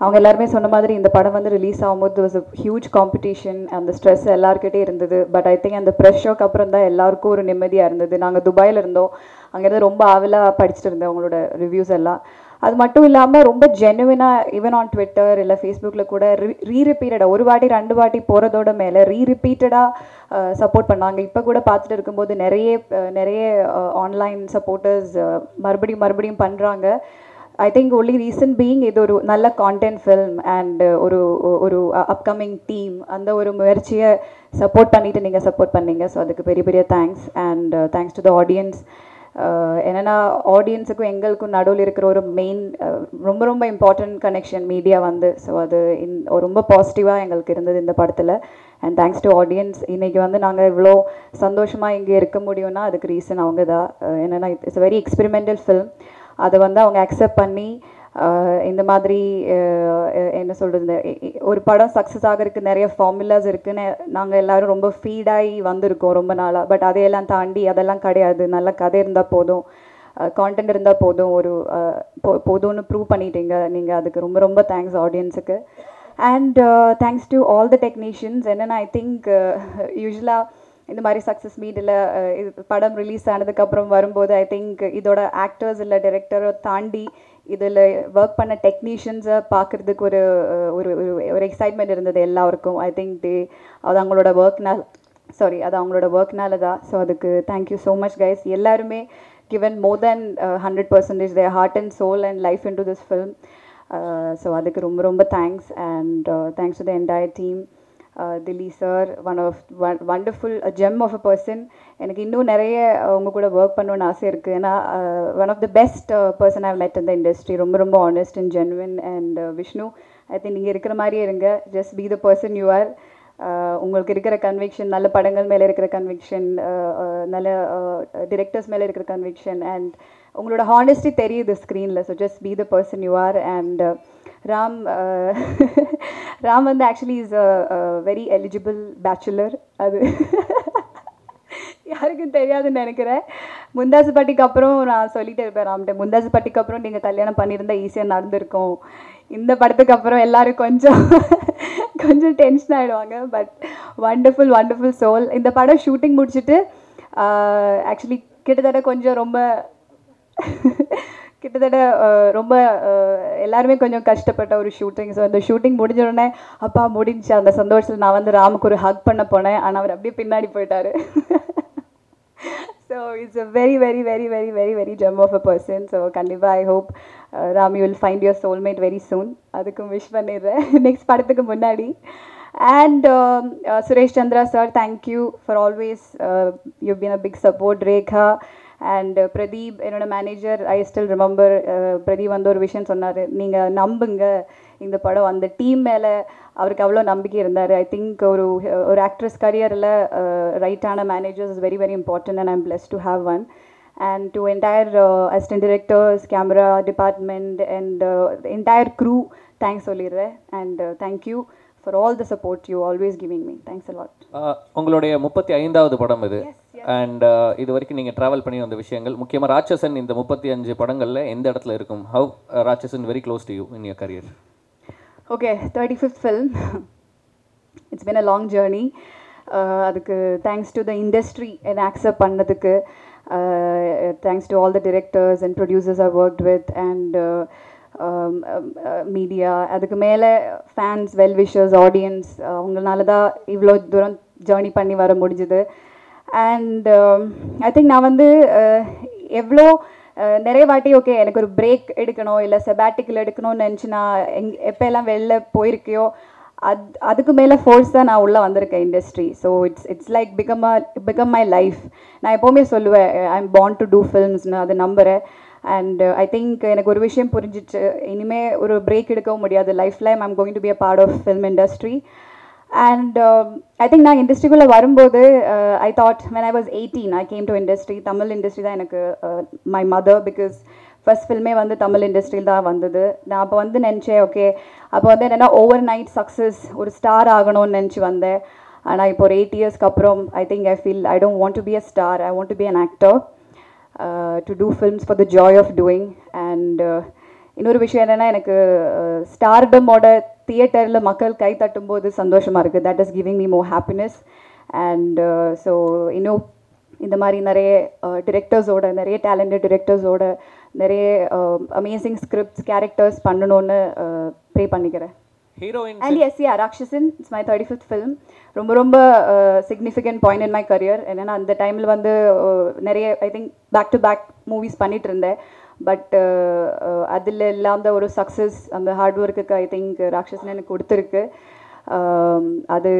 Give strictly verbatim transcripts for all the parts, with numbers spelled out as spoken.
அவங்க எல்லாரும் சொன்ன மாதிரி இந்த படம் வந்து ரிலீஸ் ஆகும்போது there was a huge competition and the stress எல்லார்கிட்டே இருந்தது but I think அந்த pressure அப்புறம் தான் எல்லாருக்கும் ஒரு நிம்மதியா இருந்தது நாங்க துபாயில இருந்தோம் அங்க இருந்து ரொம்ப ஆவலா படிச்சிட்டு இருந்தேன் அவங்களோட ரிவ்யூஸ் எல்லாம் அது மட்டும் இல்லாம ரொம்ப ஜெனுவினா ஈவன் ஆன் Twitter இல்ல Facebook ல கூட ரீ ரிபீட்டடா ஒரு வாட்டி ரெண்டு வாட்டி போறதோட மேல ரீ ரிபீட்டடா சப்போர்ட் பண்ணாங்க இப்ப கூட பார்த்துட்டு இருக்கும்போது நிறைய நிறைய ஆன்லைன் சப்போர்ட்டர்ஸ் மறுபடியும் மறுபடியும் பண்றாங்க I think only reason being இது ஒரு நல்ல content film and ஒரு ஒரு upcoming team அந்த ஒரு முயற்சியை சப்போர்ட் பண்ணிட்டு நீங்க சப்போர்ட் பண்ணீங்க சோ அதுக்கு பெரிய பெரிய thanks and uh, thanks to the audience என்னன்னா ஆடியன்ஸுக்கு எங்களுக்கும் நடுவில் இருக்கிற ஒரு மெயின் ரொம்ப ரொம்ப இம்பார்ட்டன்ட் கனெக்ஷன் மீடியா வந்து ஸோ அது ரொம்ப பாசிட்டிவாக எங்களுக்கு இருந்தது இந்த படத்தில் அண்ட் தேங்க்ஸ் டு ஆடியன்ஸ் இன்றைக்கி வந்து நாங்கள் இவ்வளோ சந்தோஷமாக இங்கே இருக்க முடியும்னா அதுக்கு ரீசன் அவங்க தான் என்னென்னா இட்ஸ் வெரி எக்ஸ்பெரிமெண்டல் ஃபில்ம் அதை வந்து அவங்க அக்செப்ட் பண்ணி இந்த மாதிரி என்ன சொல்கிறது ஒரு படம் சக்ஸஸ் ஆகிறதுக்கு நிறைய ஃபார்முலாஸ் இருக்குன்னு நாங்கள் எல்லோரும் ரொம்ப ஃபீடாகி வந்திருக்கோம் ரொம்ப நாளாக பட் அதையெல்லாம் தாண்டி அதெல்லாம் கிடையாது நல்ல கதை இருந்தால் போதும் கான்டென்ட் இருந்தால் போதும் ஒரு போ போதும்னு ப்ரூவ் பண்ணிட்டீங்க நீங்கள் அதுக்கு ரொம்ப ரொம்ப தேங்க்ஸ் ஆடியன்ஸுக்கு and thanks to all the technicians என்னென்னா ஐ திங்க் யூஸ்வலாக இந்த மாதிரி சக்ஸஸ் மீடில் இது படம் ரிலீஸ் ஆனதுக்கப்புறம் வரும்போது ஐ திங்க் இதோட ஆக்டர்ஸ் இல்லை டைரக்டரை தாண்டி இதில் ஒர்க் பண்ண டெக்னீஷியன்ஸை பார்க்குறதுக்கு ஒரு ஒரு ஒரு எக்ஸைட்மெண்ட் இருந்தது எல்லாருக்கும் ஐ திங்க் தே அது அவங்களோட ஒர்க்னால் சாரி அது அவங்களோட ஒர்க்னால தான் ஸோ அதுக்கு தேங்க்யூ ஸோ மச் கைஸ் எல்லாருமே given more than hundred percentage their heart and soul and life into this film so அதுக்கு ரொம்ப ரொம்ப thanks and thanks to the entire team Uh, Dilly sir, one of one, wonderful, a gem of a person. And I know Naraya, I'm going to work on Nasir. One of the best uh, person I've met in the industry. Romba romba honest and genuine. And uh, Vishnu, I think you are just be the person you are. உங்களுக்கு இருக்கிற conviction நல்ல படங்கள் மேலே இருக்கிற conviction நல்ல directors மேலே இருக்கிற conviction and உங்களோட ஹானெஸ்டி தெரியுது ஸ்க்ரீனில் so just be the person you are and Ram Ram வந்து actually is a very eligible bachelor அது யாருக்கும் தெரியாதுன்னு நினைக்கிறேன் முந்தாசுப்பட்டிக்கு அப்புறம் நான் சொல்லிட்டே இருப்பேன் ராம்கிட்ட முந்தாசுப்பட்டிக்கு அப்புறம் நீங்கள் கல்யாணம் பண்ணியிருந்தால் ஈஸியாக நடந்திருக்கும் இந்த படத்துக்கு அப்புறம் எல்லோரும் கொஞ்சம் கொஞ்சம் டென்ஷன் ஆகிடுவாங்க பட் வண்டர்ஃபுல் வண்டர்ஃபுல் சோல் இந்த படம் ஷூட்டிங் முடிச்சுட்டு ஆக்சுவலி கிட்டத்தட்ட கொஞ்சம் ரொம்ப கிட்டத்தட்ட ரொம்ப எல்லாருமே கொஞ்சம் கஷ்டப்பட்ட ஒரு ஷூட்டிங் ஸோ அந்த ஷூட்டிங் முடிஞ்சோடனே அப்பா முடிஞ்சு அந்த சந்தோஷத்தில் நான் வந்து ராமுக்கு ஒரு ஹக் பண்ண போனேன் ஆனால் அவர் அப்படியே பின்னாடி போயிட்டார் So it's a very, very, very, very, very, very gem of a person. So Kandiva, I hope uh, Ram, you will find your soulmate very soon. Adukkum wish pannirren next padathukku munnadi. And um, uh, Suresh Chandra sir, thank you for always. Uh, you've been a big support, Rekha and uh, Pradeep, enoda manager. I still remember uh, Pradeep vandu or vision sonnaru. Neenga nambunga இந்த படம் அந்த team மேலே அவருக்கு அவ்வளோ நம்பிக்கை இருந்தார் I think ஒரு ஒரு ஆக்ட்ரஸ் கரியரில் ரைட்டான managers is very very important and I'm plus to have one and to entire assistant directors camera department and entire crew thanks சொல்லிடுறேன் and thank you for all the support you always giving me thanks a lot உங்களுடைய முப்பத்தி ஐந்தாவது படம் இது and இது வரைக்கும் நீங்கள் travel பண்ணி வந்த விஷயங்கள் முக்கியமாக ராட்சசன் இந்த முப்பத்தி அஞ்சு படங்களில் எந்த இடத்துல இருக்கும் how Ratsasan very close to you in your career Okay, thirty-fifth film. It's been a long journey. Uh, thanks to the industry and Aksa Pandit. Uh, thanks to all the directors and producers I worked with and uh, um, uh, media. Adukku mele fans, well-wishers, audience. Ungalnala da ivlo duram journey panni vara mudinjathu. And um, I think na vandu evlo நிறைய வாட்டி okay எனக்கு ஒரு break எடுக்கணும் இல்லை செபாட்டிக்கில் எடுக்கணும்னு நினச்சி நான் எங் எப்போல்லாம் வெளில போயிருக்கையோ அது அதுக்கு மேலே ஃபோர்ஸாக நான் உள்ளே வந்திருக்கேன் industry so it's it's like become a become my life நான் எப்போவுமே சொல்லுவேன் I am born to do ஃபில்ம்ஸ்னு அதை நம்புகிறேன் அண்ட் ஐ திங்க் எனக்கு ஒரு விஷயம் புரிஞ்சிச்சு இனிமேல் ஒரு பிரேக் எடுக்கவும் முடியாது lifetime I am going to be a part of film industry And um, I think நான் இண்டஸ்ட்ரிக்குள்ள வரும்போது I thought when I was eighteen I came to industry Tamil industry தான் எனக்கு my mother because first filmே வந்து தமிழ் இண்டஸ்ட்ரியில் தான் வந்தது நான் அப்போ வந்து நினச்சேன் ஓகே அப்போ வந்து என்னென்னா ஓவர் நைட் சக்ஸஸ் ஒரு ஸ்டார் ஆகணும்னு நினச்சி வந்தேன் ஆனால் இப்போ ஒரு எயிட் இயர்ஸ்க்கு அப்புறம் I think I feel I don't want to be a star I want to be an actor to do films for the joy of doing and இன்னொரு விஷயம் என்னன்னா, எனக்கு ஸ்டார்டமோட தியேட்டரில் மக்கள் கை தட்டும்போது சந்தோஷமாக இருக்குது. That is giving me more happiness. And so இன்னும் இந்த மாதிரி நிறைய டிரெக்டர்ஸோட, நிறைய டேலண்டட் டிரெக்டர்ஸோட, நிறைய அமேசிங் ஸ்கிரிப்ட்ஸ், கேரக்டர்ஸ் பண்ணணும்னு ப்ரே பண்ணிக்கிறேன். Heroine and yes, yeah, Ratsasan. It's my thirty-fifth film. Romba romba uh, significant point in my career. And then at the time la vandu neriya I think back to back movies panniterundhen. But adil ellam da oru success and the hard work I think Ratsasan enakku koduthirukku. Adu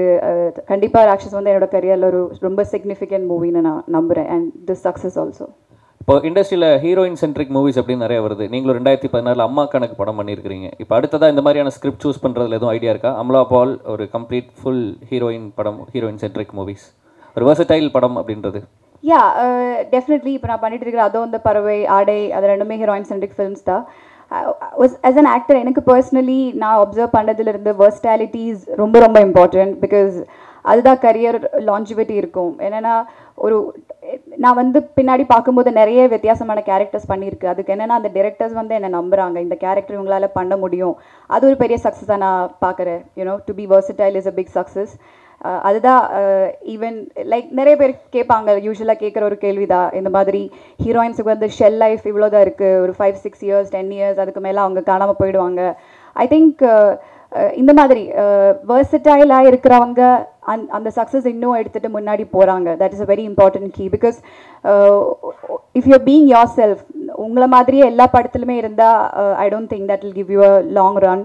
kandipa Ratsasan vandu enoda career la oru romba significant movie na nambren, and this success also. இப்போ இண்டஸ்ட்ரியில் heroine centric movies அப்படின்னு நிறைய வருது. நீங்களும் ரெண்டாயிரத்தி பதினாறில் அம்மா கணக்கு படம் பண்ணியிருக்கிறீங்க. இப்போ அடுத்ததாக இந்த மாதிரியான ஸ்கிரிப்ட் சூஸ் பண்ணுறதுல எதுவும் ஐடியா இருக்கா? அமலா பால் ஒரு கம்ப்ளீட் ஃபுல் ஹீரோயின் படம், ஹீரோயின் சென்ட்ரிக் மூவிஸ், ஒரு வெர்சடைல் படம் அப்படின்றது. Yeah, definitely. இப்போ நான் பண்ணிட்டு இருக்கிற அதுவும் இந்த பறவை, ஆடை, அது ரெண்டுமே ஹீரோயின் சென்ட்ரிக் ஃபிலிம்ஸ் தான். ஆஸ் அன் ஆக்டர் எனக்கு பர்சனலி நான் அப்சர்வ் பண்ணதுலேருந்து வெர்சடைலிட்டிஸ் ரொம்ப ரொம்ப இம்பார்ட்டன்ட். பிகாஸ் அதுதான் கரியர் லாஞ்சிவிட்டி இருக்கும். என்னென்னா ஒரு நான் வந்து பின்னாடி பார்க்கும்போது நிறைய வித்தியாசமான கேரக்டர்ஸ் பண்ணியிருக்கு. அதுக்கு என்னென்னா அந்த டேரக்டர்ஸ் வந்து என்னை நம்புகிறாங்க, இந்த கேரக்டர் இவங்களால் பண்ண முடியும். அது ஒரு பெரிய சக்ஸஸாக நான் பார்க்குறேன். You know, to be versatile is a big success. அதுதான் ஈவன் லைக் நிறைய பேர் கேட்பாங்க, யூஸ்வலாக கேட்குற ஒரு கேள்விதான். இந்த மாதிரி ஹீரோயின்ஸுக்கு வந்து ஷெல் லைஃப் இவ்வளோதான் இருக்குது, ஒரு five six years ten years அதுக்கு மேலே அவங்க காணாமல் போயிடுவாங்க. ஐ திங்க் இந்த மாதிரி வெர்சடைலாக இருக்கிறவங்க அந் அந்த சக்ஸஸ் இன்னும் எடுத்துகிட்டு முன்னாடி போகிறாங்க. That is a very important key. Because if you're being yourself, உங்களை மாதிரியே எல்லா படத்துலையுமே இருந்தால் I don't think that will give you a long run.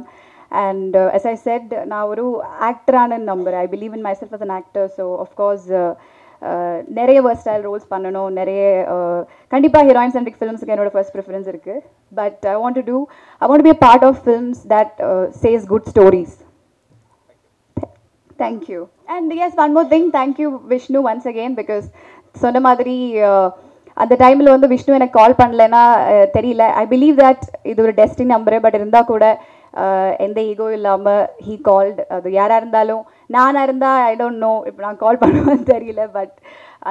And as I said, நான் ஒரு ஆக்டரான number, I believe in myself as an actor. So of course நிறைய versatile roles பண்ணணும். நிறைய கண்டிப்பாக ஹீரோயின் சென்ட்ரிக் ஃபிலிம்ஸுக்கு என்னோடய ஃபர்ஸ்ட் ப்ரிஃபரன்ஸ் இருக்குது. But I want to do I want to be a part of films that chase good stories. Thank you. And yes, one more thing, thank you Vishnu once again, because sonna madri அந்த டைமில் வந்து விஷ்ணு எனக்கு கால் பண்ணலைன்னா தெரியல. I believe that இது ஒரு destiny number. But இருந்தால் கூட எந்த ஈகோ இல்லாமல் ஹீ கால்டு. அது யாராக இருந்தாலும், நானாக இருந்தால் ஐ டோன்ட் நோ இப்போ நான் கால் பண்ணுவேன்னு தெரியல. பட்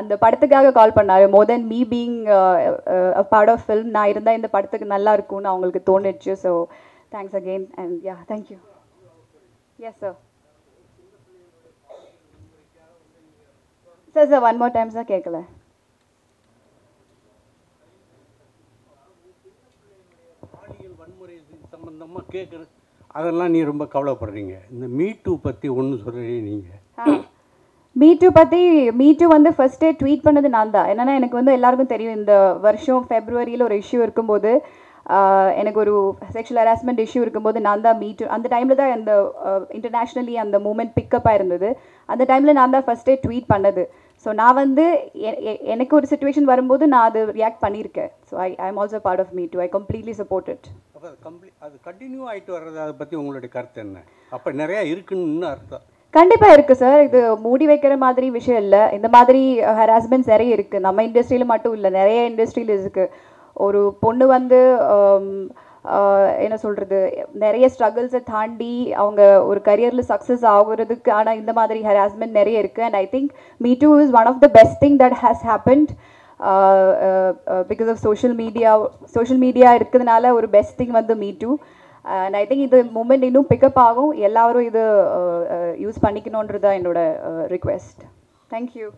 அந்த படத்துக்காக கால் பண்ணாரு. More then me being part of film, நான் இருந்தால் இந்த படத்துக்கு நல்லா இருக்கும்னு அவங்களுக்கு தோணுச்சு. So thanks again. And yeah, thank you. Yes sir. Sir, sir, one more time, sir, kekala. பாலியல் வன்முறை சம்பந்தமாக கேட்குற அதெல்லாம் நீ ரொம்ப கவலைப்படுறீங்க. இந்த மீட்டு பற்றி ஒன்று சொல்கிறீங்க நீங்கள். மீட்டு பற்றி, மீட்டு வந்து ஃபஸ்ட்டே ட்வீட் பண்ணது நான் தான். என்னென்னா எனக்கு வந்து எல்லாருக்கும் தெரியும், இந்த வருஷம் ஃபெப்ரவரியில் ஒரு இஷ்யூ இருக்கும்போது, எனக்கு ஒரு செக்ஷுவல் ஹராஸ்மெண்ட் இஷ்யூ இருக்கும்போது நான் தான் மீட்டு, அந்த டைமில் தான் அந்த இன்டர்நேஷ்னலி அந்த மூமெண்ட் பிக்கப்பாக இருந்தது. அந்த டைமில் நான் தான் ஃபஸ்ட்டே ட்வீட் பண்ணது. ஸோ நான் வந்து எனக்கு ஒரு சுச்சுவேஷன் வரும்போது நான் அது ரியாக்ட் பண்ணியிருக்கேன். So I I am also part of me too. I completely support it. அது கண்டினியூ ஆகிட்டு வர்றது, அதை பற்றி உங்களுடைய கருத்து என்ன? அப்போ நிறையா இருக்குன்னு அர்த்தம். கண்டிப்பாக இருக்குது சார். இது மூடி வைக்கிற மாதிரி விஷயம் இல்லை. இந்த மாதிரி ஹராஸ்மெண்ட்ஸ் நிறைய இருக்குது. நம்ம இண்டஸ்ட்ரியில் மட்டும் இல்லை, நிறைய இண்டஸ்ட்ரியில் இருக்குது. ஒரு பொண்ணு வந்து என்ன சொல்கிறது, நிறைய ஸ்ட்ரகிள்ஸை தாண்டி அவங்க ஒரு கரியரில் சக்ஸஸ் ஆகுறதுக்கு ஆனால் இந்த மாதிரி ஹராஸ்மெண்ட் நிறைய இருக்குது. And I think me too is one of the best thing that has happened because of social media. Social media இருக்கிறதுனால ஒரு பெஸ்ட் திங் வந்து me too. And I think இது மூமெண்ட் இன்னும் பிக்கப் ஆகும். எல்லாரும் இது யூஸ் பண்ணிக்கணுன்றது தான் என்னோட ரிக்வெஸ்ட். தேங்க்யூ.